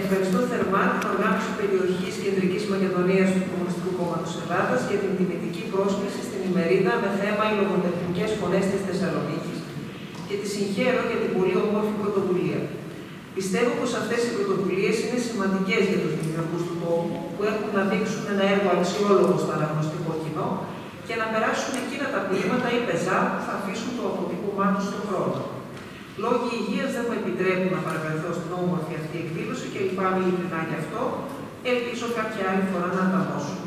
Ευχαριστώ θερμά την οργάνωση περιοχής Κεντρικής Μακεδονίας του Κομμουνιστικού Κόμματος Ελλάδας για την τιμητική πρόσκληση στην ημερίδα με θέμα οι λογοτεχνικές φωνές της Θεσσαλονίκης και τη συγχαίρω για την πολύ όμορφη πρωτοβουλία. Πιστεύω πως αυτές οι πρωτοβουλίες είναι σημαντικές για τους δημιουργούς του κόμμου που έχουν να δείξουν ένα έργο αξιόλογο στο αναγνωστικό κοινό και να περάσουν εκείνα τα ποίηματα ή πεζά που θα αφήσουν το αποτύπωμά του στον χρόνο. Λόγοι υγείας δεν μου επιτρέπουν να παραβρεθώ στην όμορφη αυτή εκδήλωση και λυπάμαι ειλικρινά γι' αυτό. Ελπίζω κάποια άλλη φορά να τα δώσω.